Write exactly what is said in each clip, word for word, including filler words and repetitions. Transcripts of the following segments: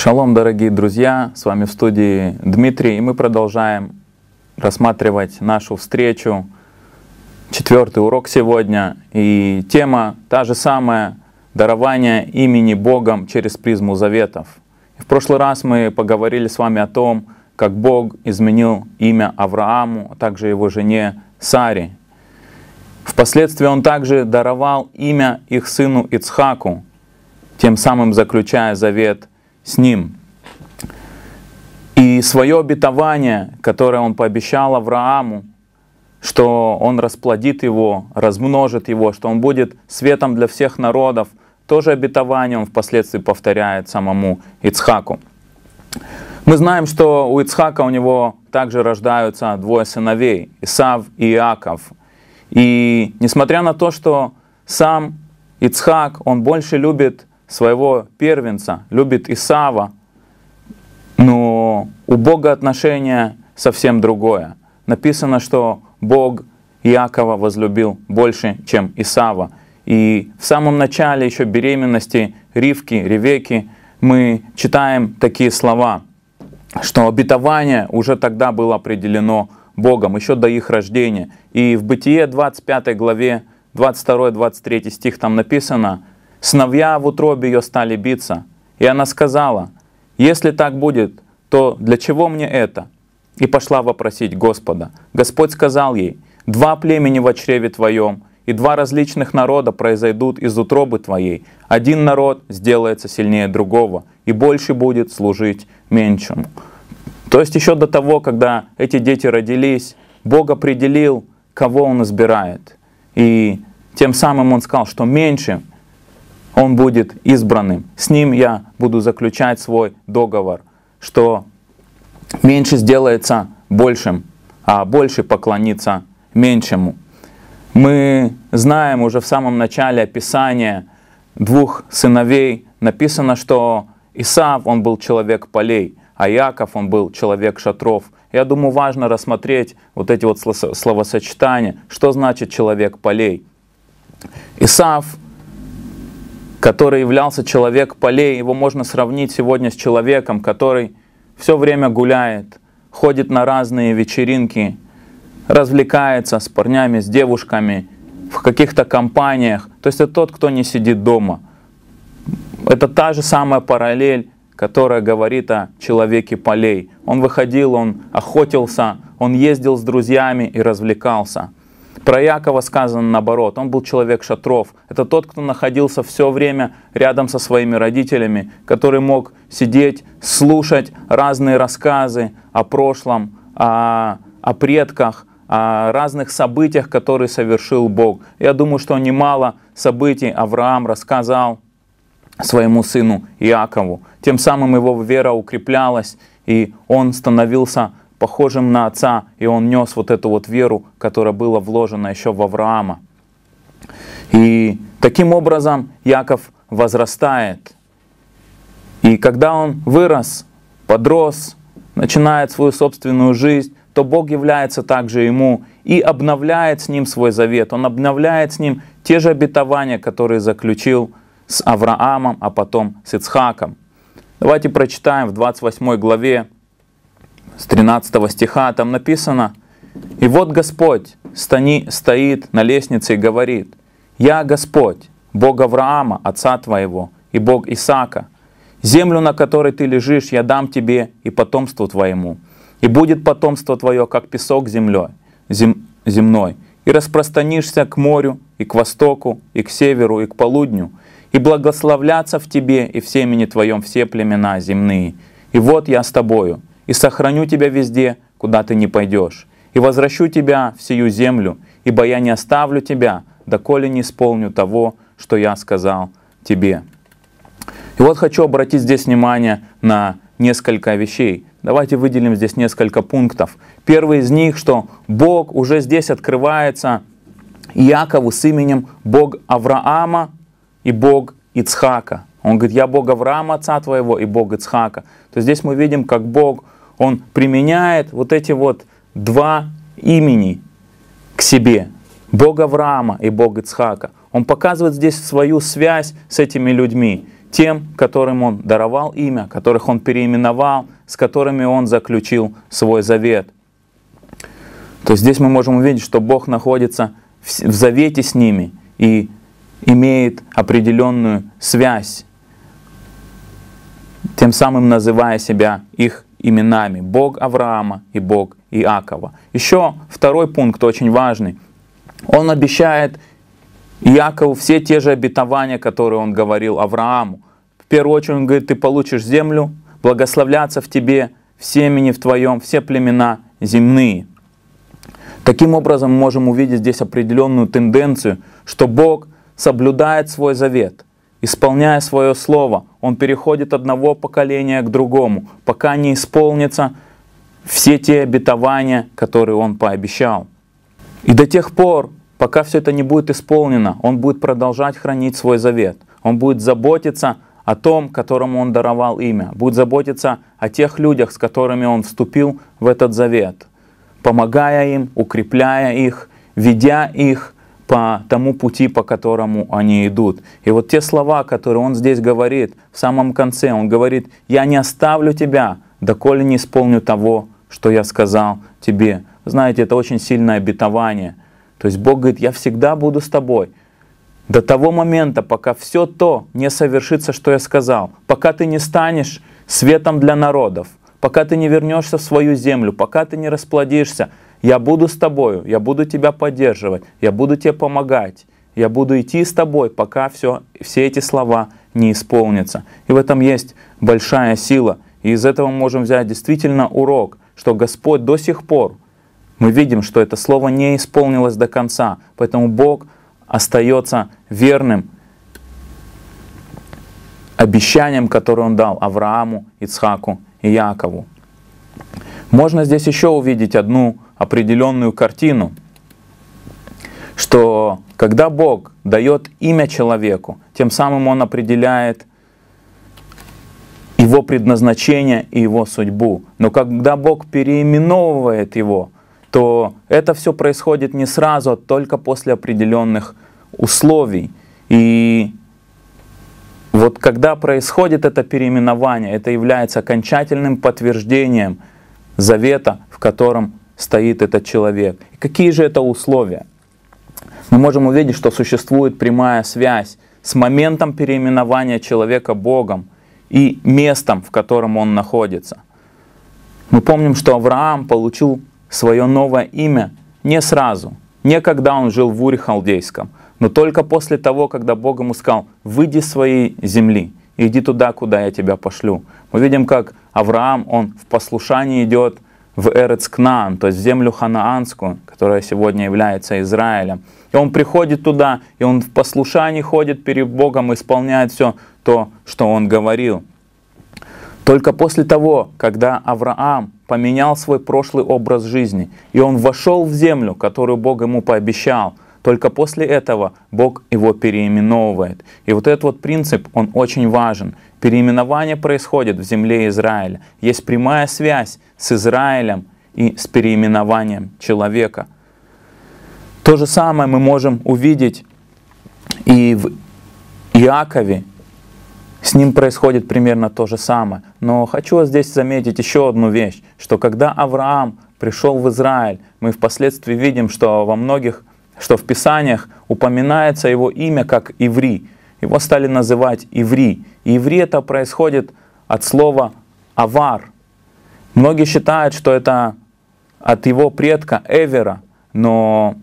Шалом, дорогие друзья! С вами в студии Дмитрий, и мы продолжаем рассматривать нашу встречу. Четвертый урок сегодня, и тема та же самая — дарование имени Богом через призму заветов. В прошлый раз мы поговорили с вами о том, как Бог изменил имя Аврааму, а также его жене Саре. Впоследствии Он также даровал имя их сыну Ицхаку, тем самым заключая завет с ним. И свое обетование, которое он пообещал Аврааму, что он расплодит его, размножит его, что он будет светом для всех народов, тоже обетование он впоследствии повторяет самому Ицхаку. Мы знаем, что у Ицхака у него также рождаются двое сыновей, Исав и Иаков. И несмотря на то, что сам Ицхак, он больше любит своего первенца, любит Исава, но у Бога отношение совсем другое. Написано, что Бог Иакова возлюбил больше, чем Исава. И в самом начале еще беременности Ривки, Ревеки, мы читаем такие слова, что обетование уже тогда было определено Богом, еще до их рождения. И в Бытие двадцать пятой главе, двадцать второй — двадцать третий стих, там написано: «Сыновья в утробе ее стали биться, и она сказала: если так будет, то для чего мне это? И пошла вопросить Господа. Господь сказал ей: два племени во чреве твоем, и два различных народа произойдут из утробы твоей. Один народ сделается сильнее другого, и больше будет служить меньшему». То есть еще до того, когда эти дети родились, Бог определил, кого Он избирает. И тем самым Он сказал, что меньше он будет избранным. С ним я буду заключать свой договор, что меньше сделается большим, а больше поклонится меньшему. Мы знаем уже в самом начале описания двух сыновей. Написано, что Исав, он был человек полей, а Иаков, он был человек шатров. Я думаю, важно рассмотреть вот эти вот словосочетания. Что значит человек полей? Исав, который являлся человек полей, его можно сравнить сегодня с человеком, который все время гуляет, ходит на разные вечеринки, развлекается с парнями, с девушками, в каких-то компаниях. То есть это тот, кто не сидит дома. Это та же самая параллель, которая говорит о человеке полей. Он выходил, он охотился, он ездил с друзьями и развлекался. Про Иакова сказано наоборот, он был человек шатров. Это тот, кто находился все время рядом со своими родителями, который мог сидеть, слушать разные рассказы о прошлом, о, о предках, о разных событиях, которые совершил Бог. Я думаю, что немало событий Авраам рассказал своему сыну Иакову. Тем самым его вера укреплялась, и он становился похожим на отца, и он нес вот эту вот веру, которая была вложена еще в Авраама. И таким образом Иаков возрастает. И когда он вырос, подрос, начинает свою собственную жизнь, то Бог является также ему и обновляет с ним свой завет. Он обновляет с ним те же обетования, которые заключил с Авраамом, а потом с Ицхаком. Давайте прочитаем в двадцать восьмой главе с тринадцатого стиха, там написано: «И вот Господь стоит на лестнице и говорит: я Господь, Бог Авраама, отца твоего, и Бог Исаака. Землю, на которой ты лежишь, я дам тебе и потомству твоему. И будет потомство твое, как песок землей, зем, земной. И распространишься к морю, и к востоку, и к северу, и к полудню. И благословлятся в тебе и в семени твоем все племена земные. И вот я с тобою, и сохраню тебя везде, куда ты не пойдешь, и возвращу тебя в сию землю, ибо я не оставлю тебя, доколе не исполню того, что я сказал тебе». И вот хочу обратить здесь внимание на несколько вещей. Давайте выделим здесь несколько пунктов. Первый из них, что Бог уже здесь открывается Иакову с именем Бог Авраама и Бог Ицхака. Он говорит: я Бог Авраама, отца твоего, и Бог Ицхака. То здесь мы видим, как Бог, Он применяет вот эти вот два имени к себе. Бог Авраама и Бог Ицхака. Он показывает здесь свою связь с этими людьми. тем, которым Он даровал имя, которых Он переименовал, с которыми Он заключил свой завет. То есть здесь мы можем увидеть, что Бог находится в завете с ними и имеет определенную связь, тем самым называя себя их именами. Бог Авраама и Бог Иакова. Еще второй пункт очень важный. Он обещает Иакову все те же обетования, которые он говорил Аврааму. В первую очередь он говорит: ты получишь землю, благословляться в тебе, в семени в твоем, все племена земные. Таким образом, мы можем увидеть здесь определенную тенденцию, что Бог соблюдает свой завет, исполняя свое слово. Он переходит одного поколения к другому, пока не исполнятся все те обетования, которые он пообещал. И до тех пор, пока все это не будет исполнено, он будет продолжать хранить свой завет. Он будет заботиться о том, которому он даровал имя. Будет заботиться о тех людях, с которыми он вступил в этот завет, помогая им, укрепляя их, ведя их по тому пути, по которому они идут. И вот те слова, которые он здесь говорит, в самом конце, он говорит: «Я не оставлю тебя, доколе не исполню того, что я сказал тебе». Знаете, это очень сильное обетование. То есть Бог говорит: я всегда буду с тобой до того момента, пока все то не совершится, что я сказал, пока ты не станешь светом для народов, пока ты не вернешься в свою землю, пока ты не расплодишься, я буду с тобою, я буду тебя поддерживать, я буду тебе помогать, я буду идти с тобой, пока все, все эти слова не исполнятся. И в этом есть большая сила. И из этого мы можем взять действительно урок, что Господь до сих пор, мы видим, что это слово не исполнилось до конца, поэтому Бог остается верным обещаниям, которые Он дал Аврааму, Ицхаку и Якову. Можно здесь еще увидеть одну определенную картину, что когда Бог дает имя человеку, тем самым Он определяет его предназначение и его судьбу. Но когда Бог переименовывает его, то это все происходит не сразу, а только после определенных условий. И вот когда происходит это переименование, это является окончательным подтверждением завета, в котором стоит этот человек. И какие же это условия? Мы можем увидеть, что существует прямая связь с моментом переименования человека Богом и местом, в котором он находится. Мы помним, что Авраам получил свое новое имя не сразу, не когда он жил в Уре Халдейском, но только после того, когда Бог ему сказал: «Выйди из своей земли, иди туда, куда я тебя пошлю». Мы видим, как Авраам, он в послушании идет в Эрец Кнаан, то есть в землю ханаанскую, которая сегодня является Израилем. И он приходит туда, и он в послушании ходит перед Богом, исполняет все то, что он говорил. Только после того, когда Авраам поменял свой прошлый образ жизни, и он вошел в землю, которую Бог ему пообещал, только после этого Бог его переименовывает. И вот этот вот принцип, он очень важен. Переименование происходит в земле Израиля. Есть прямая связь с Израилем и с переименованием человека. То же самое мы можем увидеть и в Иакове. С ним происходит примерно то же самое. Но хочу здесь заметить еще одну вещь, что когда Авраам пришел в Израиль, мы впоследствии видим, что во многих, что в Писаниях упоминается его имя как Иври. Его стали называть Иври. И Иври это происходит от слова «авар». Многие считают, что это от его предка Эвера, но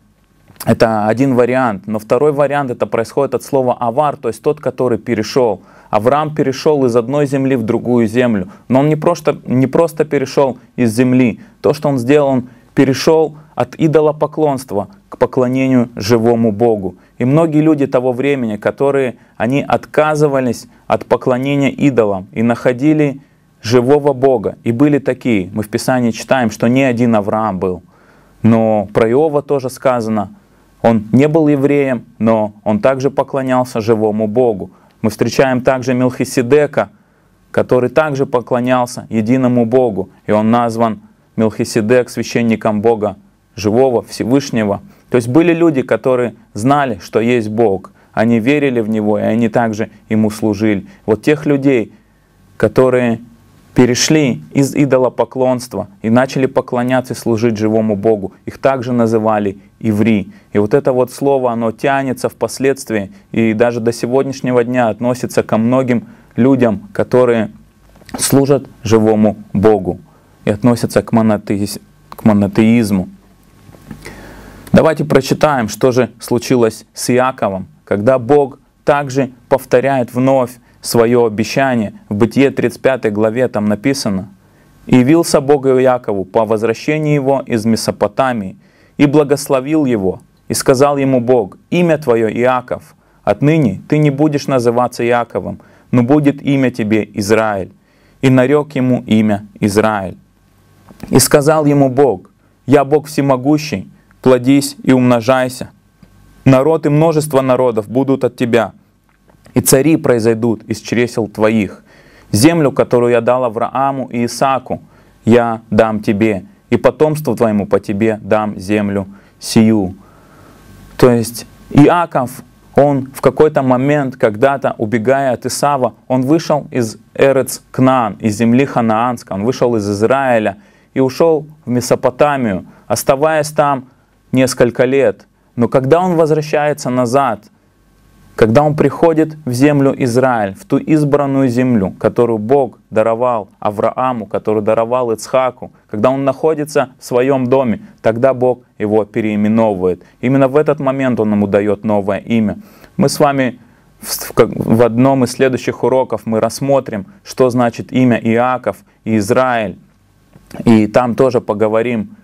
это один вариант. Но второй вариант это происходит от слова «авар», то есть тот, который перешел. Авраам перешел из одной земли в другую землю. Но он не просто, не просто перешел из земли. То, что он сделал, он перешел от идолопоклонства к поклонению живому Богу. И многие люди того времени, которые они отказывались от поклонения идолам и находили живого Бога. И были такие. Мы в Писании читаем, что не один Авраам был. Но про Иова тоже сказано. Он не был евреем, но он также поклонялся живому Богу. Мы встречаем также Мелхиседека, который также поклонялся единому Богу. И он назван Мелхиседек священником Бога живого, Всевышнего. То есть были люди, которые знали, что есть Бог. они верили в Него, и они также Ему служили. Вот тех людей, которые перешли из идолопоклонства и начали поклоняться и служить живому Богу, их также называли иври. И вот это вот слово, оно тянется впоследствии, и даже до сегодняшнего дня относится ко многим людям, которые служат живому Богу и относятся к монотеизму. Давайте прочитаем, что же случилось с Иаковом, когда Бог также повторяет вновь свое обещание. В Бытие тридцать пятой главе там написано: «И явился Бог Иакову по возвращении его из Месопотамии, и благословил его, и сказал ему Бог: имя твое Иаков, отныне ты не будешь называться Иаковым, но будет имя тебе Израиль. И нарек ему имя Израиль. И сказал ему Бог: я Бог всемогущий, плодись и умножайся. Народ и множество народов будут от тебя, и цари произойдут из чресел твоих. Землю, которую я дал Аврааму и Исааку, я дам тебе, и потомству твоему по тебе дам землю сию». То есть Иаков, он в какой-то момент, когда-то, убегая от Исава, он вышел из Эрец Кнаан, из земли ханаанской, он вышел из Израиля и ушел в Месопотамию, оставаясь там несколько лет. Но когда он возвращается назад, когда он приходит в землю Израиль, в ту избранную землю, которую Бог даровал Аврааму, которую даровал Ицхаку, когда он находится в своем доме, тогда Бог его переименовывает. Именно в этот момент он ему дает новое имя. Мы с вами в одном из следующих уроков мы рассмотрим, что значит имя Иаков и Израиль. И там тоже поговорим,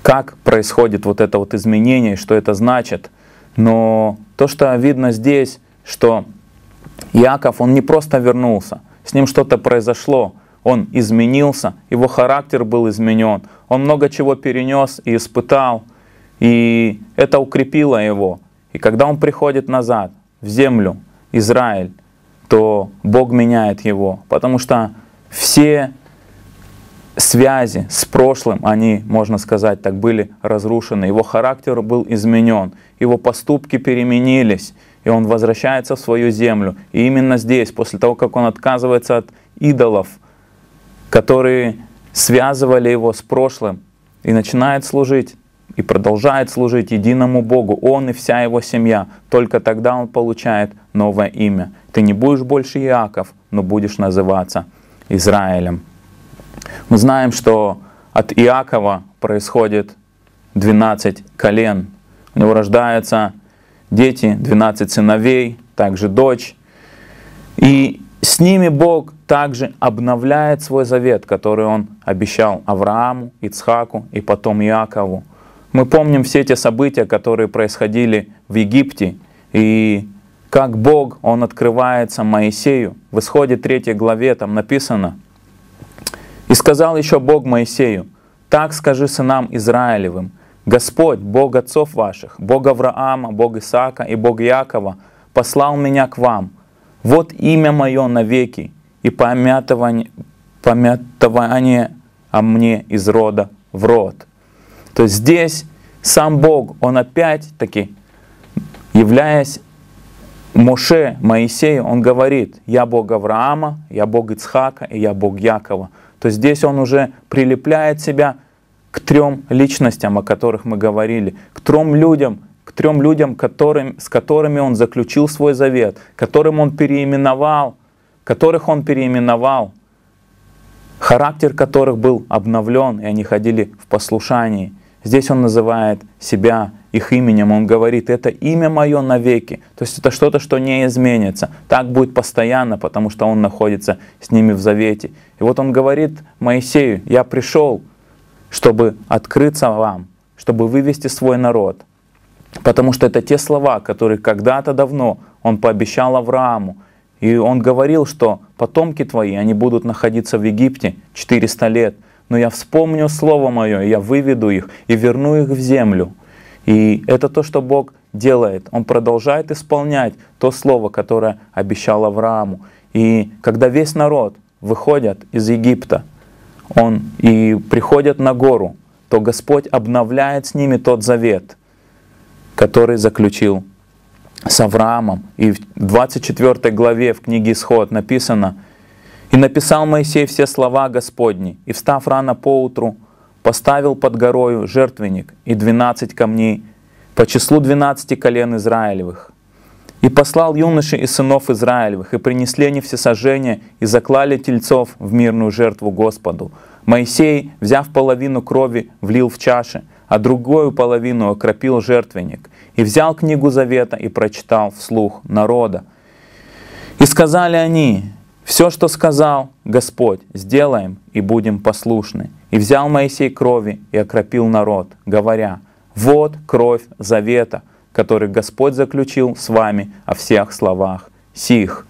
как происходит вот это вот изменение, что это значит. Но то, что видно здесь, что Иаков, он не просто вернулся, с ним что-то произошло, он изменился, его характер был изменен, он много чего перенес и испытал, и это укрепило его. И когда он приходит назад в землю Израиль, то Бог меняет его, потому что все связи с прошлым, они, можно сказать, так были разрушены. Его характер был изменен, его поступки переменились, и он возвращается в свою землю. И именно здесь, после того, как он отказывается от идолов, которые связывали его с прошлым, и начинает служить, и продолжает служить единому Богу, он и вся его семья, только тогда он получает новое имя. Ты не будешь больше Иаков, но будешь называться Израилем. Мы знаем, что от Иакова происходит двенадцать колен. У него рождаются дети, двенадцать сыновей, также дочь. И с ними Бог также обновляет свой завет, который Он обещал Аврааму, Ицхаку и потом Иакову. Мы помним все те события, которые происходили в Египте, и как Бог, Он открывается Моисею. В Исходе третьей главе там написано: «И сказал еще Бог Моисею: так скажи сынам Израилевым: Господь, Бог отцов ваших, Бог Авраама, Бог Исаака и Бог Иакова, послал меня к вам. Вот имя мое навеки, и помятование, помятование о мне из рода в род». То есть здесь сам Бог, Он опять-таки, являясь Моше, Моисею, Он говорит: «Я Бог Авраама, я Бог Ицхака и я Бог Иакова». То здесь он уже прилепляет себя к трем личностям, о которых мы говорили, к трем людям, к трем людям, которым, с которыми он заключил свой завет, которым он переименовал, которых он переименовал, характер которых был обновлен, и они ходили в послушании. Здесь он называет себя их именем, он говорит: это имя мое навеки. То есть это что-то, что не изменится. Так будет постоянно, потому что он находится с ними в завете. И вот он говорит Моисею: я пришел, чтобы открыться вам, чтобы вывести свой народ. Потому что это те слова, которые когда-то давно он пообещал Аврааму. И он говорил, что потомки твои, они будут находиться в Египте четыреста лет. Но я вспомню слово мое, я выведу их и верну их в землю. И это то, что Бог делает. Он продолжает исполнять то слово, которое обещал Аврааму. И когда весь народ выходит из Египта он, и приходит на гору, то Господь обновляет с ними тот завет, который заключил с Авраамом. И в двадцать четвёртой главе в книге «Исход» написано: «И написал Моисей все слова Господни, и, встав рано поутру, поставил под горою жертвенник и двенадцать камней по числу двенадцати колен Израилевых. И послал юноши из сынов Израилевых, и принесли они всесожжение, и заклали тельцов в мирную жертву Господу. Моисей, взяв половину крови, влил в чаши, а другую половину окропил жертвенник. И взял книгу Завета и прочитал вслух народа. И сказали они: все, что сказал Господь, сделаем и будем послушны. И взял Моисей крови и окропил народ, говоря: вот кровь Завета, который Господь заключил с вами о всех словах сих».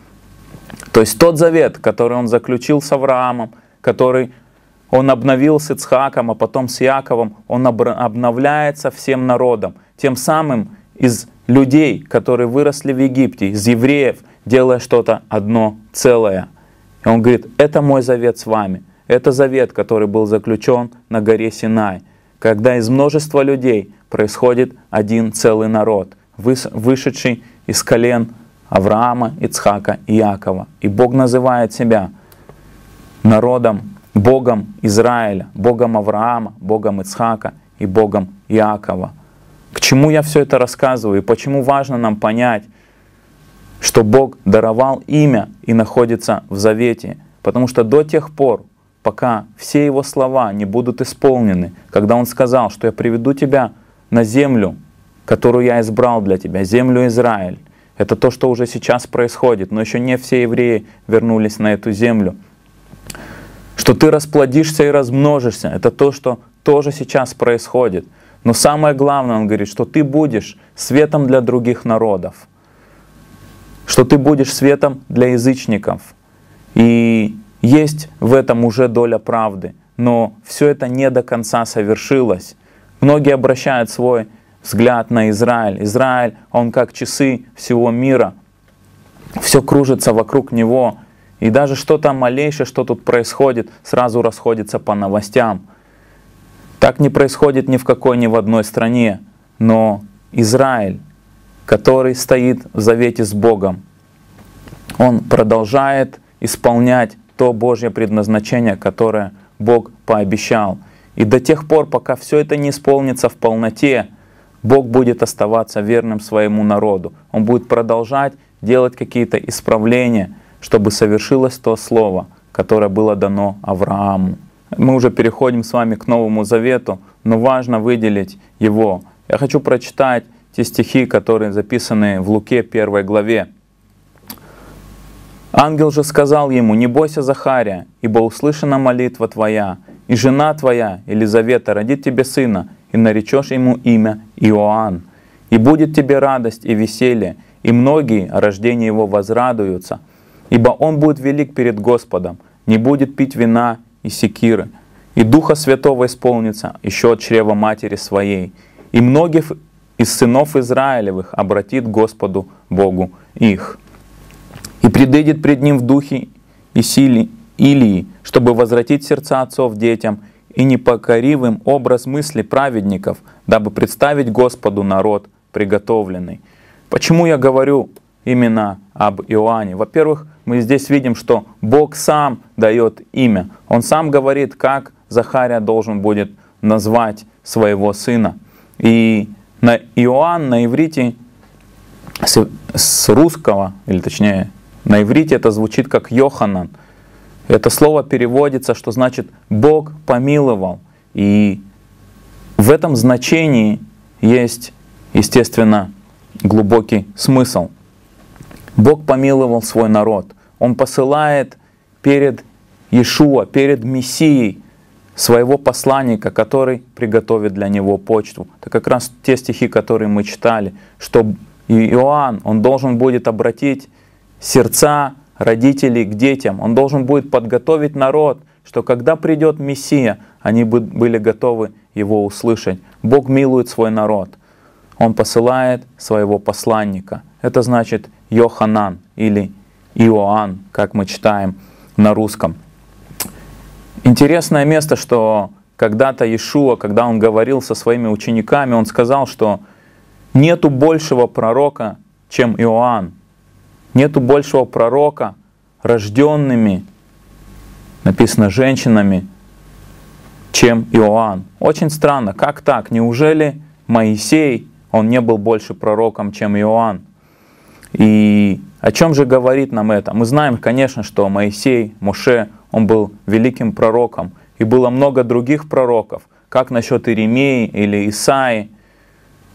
То есть тот завет, который Он заключил с Авраамом, который Он обновил с Ицхаком, а потом с Иаковом, он обновляется всем народом. Тем самым из людей, которые выросли в Египте, из евреев, делая что-то одно целое. И Он говорит: это Мой завет с вами. Это завет, который был заключен на горе Синай, когда из множества людей происходит один целый народ, вышедший из колен Авраама, Ицхака и Иакова. И Бог называет себя народом, Богом Израиля, Богом Авраама, Богом Ицхака и Богом Иакова. К чему я все это рассказываю и почему важно нам понять, что Бог даровал имя и находится в завете? Потому что до тех пор, пока все Его слова не будут исполнены, когда Он сказал, что я приведу тебя на землю, которую я избрал для тебя, землю Израиль. Это то, что уже сейчас происходит, но еще не все евреи вернулись на эту землю. Что ты расплодишься и размножишься, это то, что тоже сейчас происходит. Но самое главное, Он говорит, что ты будешь светом для других народов, что ты будешь светом для язычников. И есть в этом уже доля правды, но все это не до конца совершилось. Многие обращают свой взгляд на Израиль. Израиль, он как часы всего мира. Все кружится вокруг него. И даже что-то малейшее, что тут происходит, сразу расходится по новостям. Так не происходит ни в какой, ни в одной стране. Но Израиль, который стоит в завете с Богом, он продолжает исполнять то Божье предназначение, которое Бог пообещал. И до тех пор, пока все это не исполнится в полноте, Бог будет оставаться верным своему народу. Он будет продолжать делать какие-то исправления, чтобы совершилось то слово, которое было дано Аврааму. Мы уже переходим с вами к Новому Завету, но важно выделить его. Я хочу прочитать те стихи, которые записаны в Луке первой главе. «Ангел же сказал ему: не бойся, Захария, ибо услышана молитва твоя, и жена твоя, Елизавета, родит тебе сына, и наречешь ему имя Иоанн. И будет тебе радость и веселье, и многие о рождении его возрадуются, ибо он будет велик перед Господом, не будет пить вина и секиры, и Духа Святого исполнится еще от чрева матери своей. И многих из сынов Израилевых обратит Господу Богу их. И предыдет пред ним в духе и силе Илии, чтобы возвратить сердца отцов детям и непокоривым образ мысли праведников, дабы представить Господу народ приготовленный». Почему я говорю именно об Иоанне? Во-первых, мы здесь видим, что Бог сам дает имя. Он сам говорит, как Захария должен будет назвать своего сына. И на Иоанн на иврите с русского, или точнее на иврите это звучит как Йоханан. Это слово переводится, что значит «Бог помиловал». И в этом значении есть, естественно, глубокий смысл. Бог помиловал свой народ. Он посылает перед Иешуа, перед Мессией своего посланника, который приготовит для него почту. Это как раз те стихи, которые мы читали, что Иоанн, он должен будет обратить сердца родителей к детям. Он должен будет подготовить народ, что когда придет Мессия, они были готовы его услышать. Бог милует свой народ. Он посылает своего посланника. Это значит Йоханан или Иоанн, как мы читаем на русском. Интересное место, что когда-то Иешуа, когда он говорил со своими учениками, он сказал, что нету большего пророка, чем Иоанн. Нету большего пророка рожденными, написано, женщинами, чем Иоанн. Очень странно, как так? Неужели Моисей, он не был больше пророком, чем Иоанн? И о чем же говорит нам это? Мы знаем, конечно, что Моисей, Моше, он был великим пророком. И было много других пророков, как насчет Иеремии или Исаии.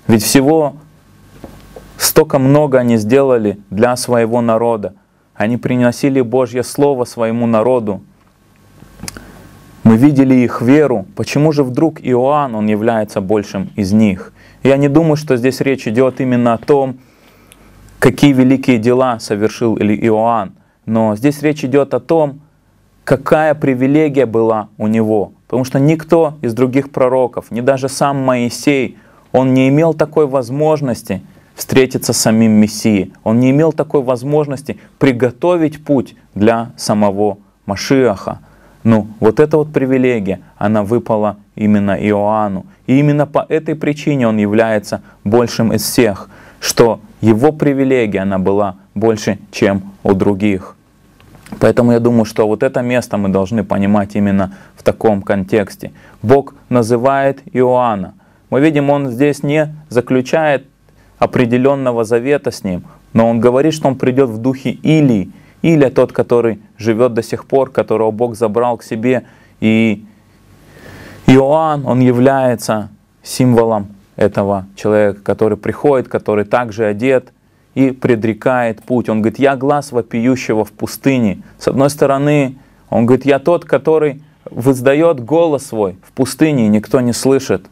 Ведь всего столько много они сделали для своего народа. Они приносили Божье Слово своему народу. Мы видели их веру. Почему же вдруг Иоанн, он является большим из них? Я не думаю, что здесь речь идет именно о том, какие великие дела совершил Иоанн. Но здесь речь идет о том, какая привилегия была у него. Потому что никто из других пророков, ни даже сам Моисей, он не имел такой возможности встретиться с самим Мессией. Он не имел такой возможности приготовить путь для самого Машиаха. Ну, вот эта вот привилегия, она выпала именно Иоанну. И именно по этой причине он является большим из всех, что его привилегия, она была больше, чем у других. Поэтому я думаю, что вот это место мы должны понимать именно в таком контексте. Бог называет Иоанна. Мы видим, он здесь не заключает определенного завета с ним, но он говорит, что он придет в духе Илии. Илия — тот, который живет до сих пор, которого Бог забрал к себе. И Иоанн, он является символом этого человека, который приходит, который также одет и предрекает путь. Он говорит: «Я глас вопиющего в пустыне». С одной стороны, он говорит: «Я тот, который воздает голос свой в пустыне, и никто не слышит».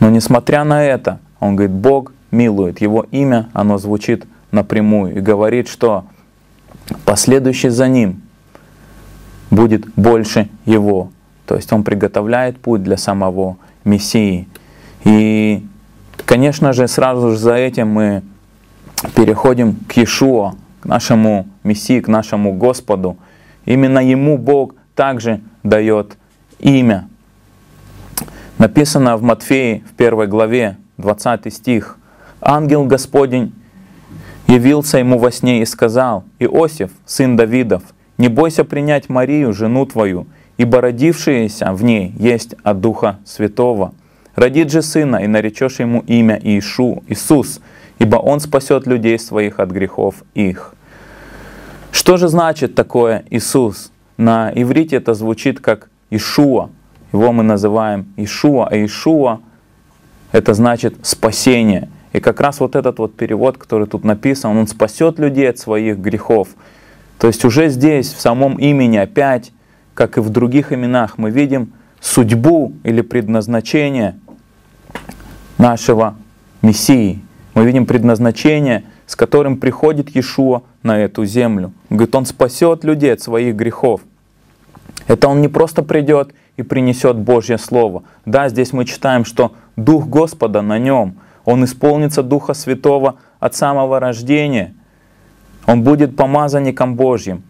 Но несмотря на это, он говорит, Бог милует. Его имя, оно звучит напрямую и говорит, что последующий за ним будет больше его. То есть он приготовляет путь для самого Мессии. И, конечно же, сразу же за этим мы переходим к Иешуа, к нашему Мессии, к нашему Господу. Именно Ему Бог также дает имя. Написано в Матфея, в первой главе, двадцатый стих. «Ангел Господень явился ему во сне и сказал: „Иосиф, сын Давидов, не бойся принять Марию, жену твою, ибо родившаяся в ней есть от Духа Святого. Родит же сына, и наречешь ему имя Иешу, Иисус, ибо он спасет людей своих от грехов их“». Что же значит такое Иисус? На иврите это звучит как Иешуа. Его мы называем Иешуа, а Иешуа — это значит спасение. И как раз вот этот вот перевод, который тут написан, он спасет людей от своих грехов. То есть уже здесь, в самом имени опять, как и в других именах, мы видим судьбу или предназначение нашего Мессии. Мы видим предназначение, с которым приходит Иешуа на эту землю. Он говорит, он спасет людей от своих грехов. Это он не просто придет и принесет Божье Слово. Да, здесь мы читаем, что Дух Господа на нем. Он исполнится Духа Святого от самого рождения. Он будет помазанником Божьим.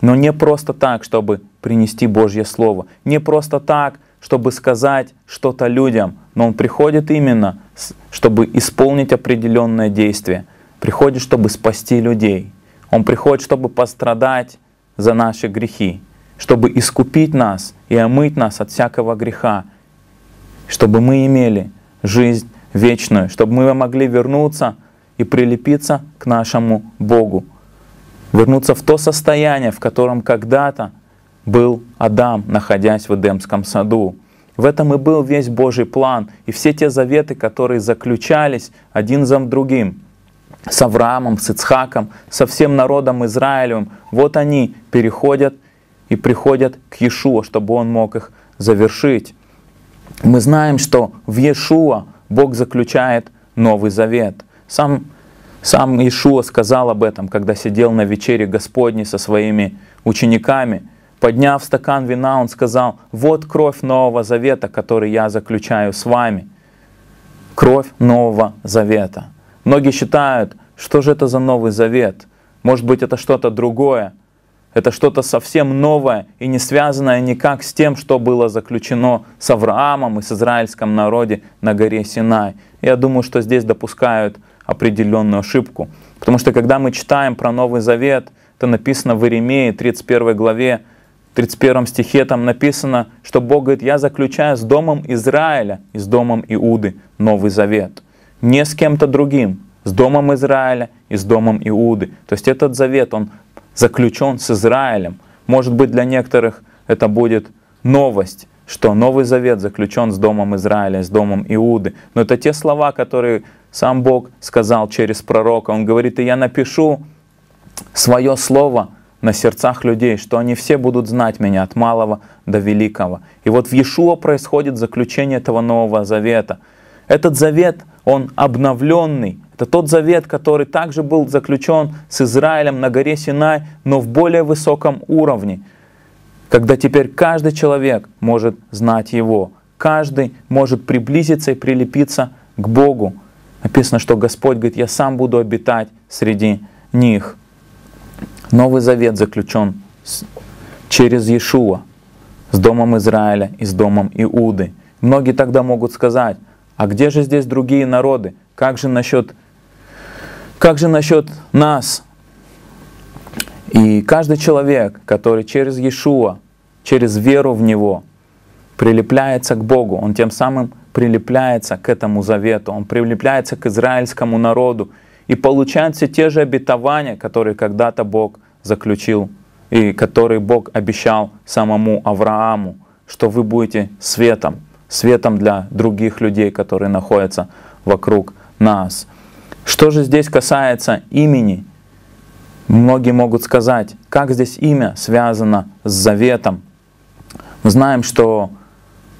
Но не просто так, чтобы принести Божье Слово. Не просто так, чтобы сказать что-то людям. Но он приходит именно, чтобы исполнить определенное действие. Приходит, чтобы спасти людей. Он приходит, чтобы пострадать за наши грехи, чтобы искупить нас и омыть нас от всякого греха, чтобы мы имели жизнь вечную, чтобы мы могли вернуться и прилепиться к нашему Богу, вернуться в то состояние, в котором когда-то был Адам, находясь в Эдемском саду. В этом и был весь Божий план, и все те заветы, которые заключались один за другим, с Авраамом, с Ицхаком, со всем народом Израилевым, вот они переходят и приходят к Иешуа, чтобы он мог их завершить. Мы знаем, что в Иешуа Бог заключает Новый Завет. Сам, сам Иешуа сказал об этом, когда сидел на вечере Господней со своими учениками. Подняв стакан вина, он сказал: «Вот кровь Нового Завета, который я заключаю с вами». Кровь Нового Завета. Многие считают, что же это за Новый Завет? Может быть, это что-то другое. Это что-то совсем новое и не связанное никак с тем, что было заключено с Авраамом и с израильским народом на горе Синай. Я думаю, что здесь допускают определенную ошибку. Потому что когда мы читаем про Новый Завет, это написано в Иеремии тридцать первой главе, тридцать первом стихе, там написано, что Бог говорит: «Я заключаю с домом Израиля и с домом Иуды Новый Завет». Не с кем-то другим, с домом Израиля и с домом Иуды. То есть этот завет, он заключен с Израилем. Может быть, для некоторых это будет новость, что Новый Завет заключен с домом Израиля, с домом Иуды. Но это те слова, которые сам Бог сказал через пророка. Он говорит: «И я напишу свое слово на сердцах людей, что они все будут знать меня от малого до великого». И вот в Иешуа происходит заключение этого Нового Завета. Этот завет, он обновленный. Это тот завет, который также был заключен с Израилем на горе Синай, но в более высоком уровне, когда теперь каждый человек может знать его. Каждый может приблизиться и прилепиться к Богу. Написано, что Господь говорит: «Я сам буду обитать среди них». Новый Завет заключен с, через Иешуа, с домом Израиля и с домом Иуды. Многие тогда могут сказать: а где же здесь другие народы? Как же насчет, как же насчет нас? И каждый человек, который через Иешуа, через веру в Него прилепляется к Богу, он тем самым прилепляется к этому завету, он прилепляется к израильскому народу и получает все те же обетования, которые когда-то Бог заключил и которые Бог обещал самому Аврааму, что вы будете светом, светом для других людей, которые находятся вокруг нас. Что же здесь касается имени? Многие могут сказать: как здесь имя связано с заветом? Мы знаем, что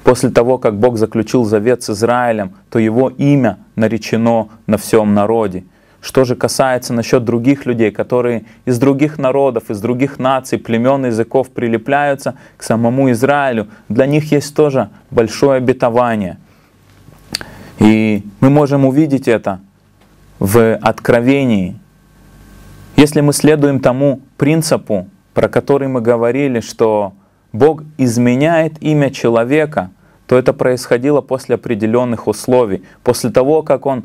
после того, как Бог заключил завет с Израилем, то Его имя наречено на всем народе. Что же касается насчет других людей, которые из других народов, из других наций, племен, языков прилепляются к самому Израилю, для них есть тоже большое обетование. И мы можем увидеть это в Откровении. Если мы следуем тому принципу, про который мы говорили, что Бог изменяет имя человека, то это происходило после определенных условий, после того, как Он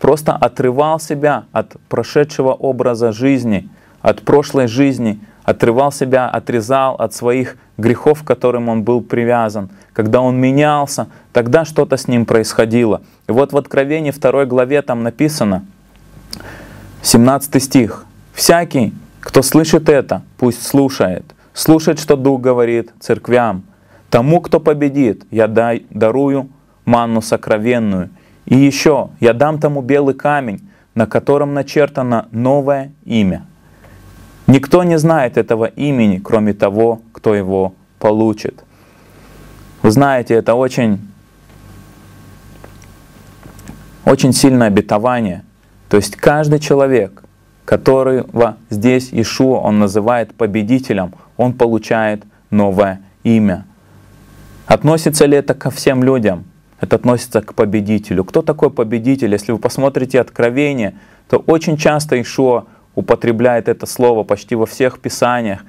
просто отрывал себя от прошедшего образа жизни, от прошлой жизни, отрывал себя, отрезал от своих грехов, к которым он был привязан. Когда он менялся, тогда что-то с ним происходило. И вот в Откровении второй главе там написано, семнадцатый стих. «Всякий, кто слышит это, пусть слушает. Слушает, что Дух говорит церквям. Тому, кто победит, я дай, дарую манну сокровенную. И еще я дам тому белый камень, на котором начертано новое имя. Никто не знает этого имени, кроме того, кто его получит». Вы знаете, это очень, очень сильное обетование. То есть каждый человек, которого здесь Иешуа, он называет победителем, он получает новое имя. Относится ли это ко всем людям? Это относится к победителю. Кто такой победитель? Если вы посмотрите Откровение, то очень часто Иешуа употребляет это слово почти во всех писаниях,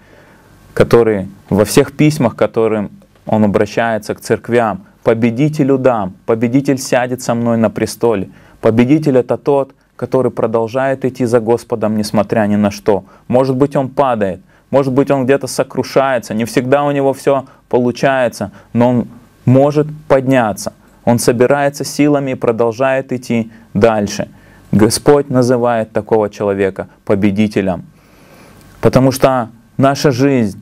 которые, во всех письмах, которым он обращается к церквям. «Победителю дам, победитель сядет со мной на престоле». Победитель — это тот, который продолжает идти за Господом, несмотря ни на что. Может быть, он падает, может быть, он где-то сокрушается, не всегда у него все получается, но он может подняться. Он собирается силами и продолжает идти дальше. Господь называет такого человека победителем. Потому что наша жизнь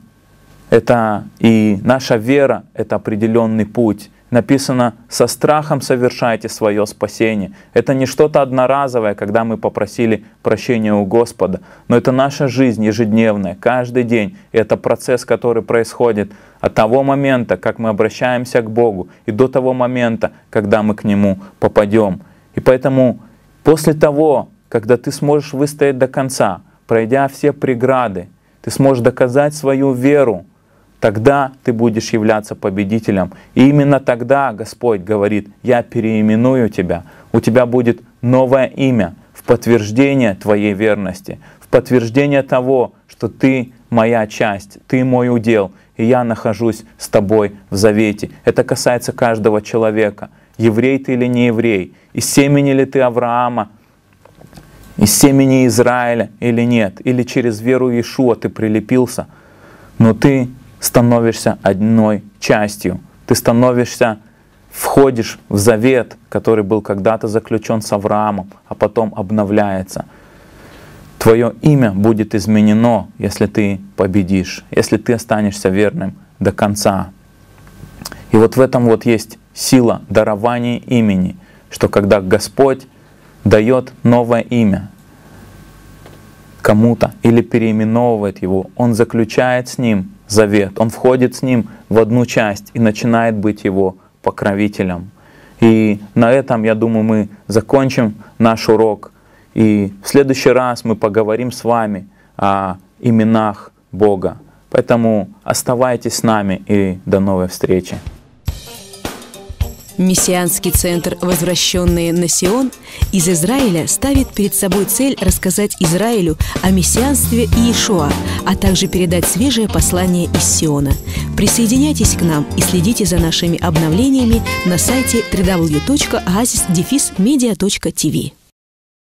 это и наша вера — это определенный путь. Написано: «Со страхом совершайте свое спасение». Это не что-то одноразовое, когда мы попросили прощения у Господа, но это наша жизнь ежедневная, каждый день. И это процесс, который происходит от того момента, как мы обращаемся к Богу, и до того момента, когда мы к Нему попадем. И поэтому после того, когда ты сможешь выстоять до конца, пройдя все преграды, ты сможешь доказать свою веру, тогда ты будешь являться победителем. И именно тогда Господь говорит: «Я переименую тебя». У тебя будет новое имя в подтверждение твоей верности, в подтверждение того, что ты моя часть, ты мой удел, и я нахожусь с тобой в завете. Это касается каждого человека. Еврей ты или не еврей, из семени ли ты Авраама, из семени Израиля или нет, или через веру Иешуа ты прилепился, но ты становишься одной частью. Ты становишься, входишь в завет, который был когда-то заключен с Авраамом, а потом обновляется. Твое имя будет изменено, если ты победишь, если ты останешься верным до конца. И вот в этом вот есть сила дарования имени, что когда Господь дает новое имя кому-то или переименовывает его, Он заключает с ним завет, Он входит с ним в одну часть и начинает быть его покровителем. И на этом, я думаю, мы закончим наш урок. И в следующий раз мы поговорим с вами о именах Бога. Поэтому оставайтесь с нами и до новой встречи. Мессианский центр «Возвращенные на Сион» из Израиля ставит перед собой цель рассказать Израилю о мессианстве Иешуа, а также передать свежее послание из Сиона. Присоединяйтесь к нам и следите за нашими обновлениями на сайте дабл ю дабл ю дабл ю точка оазис дефис медиа точка ти ви.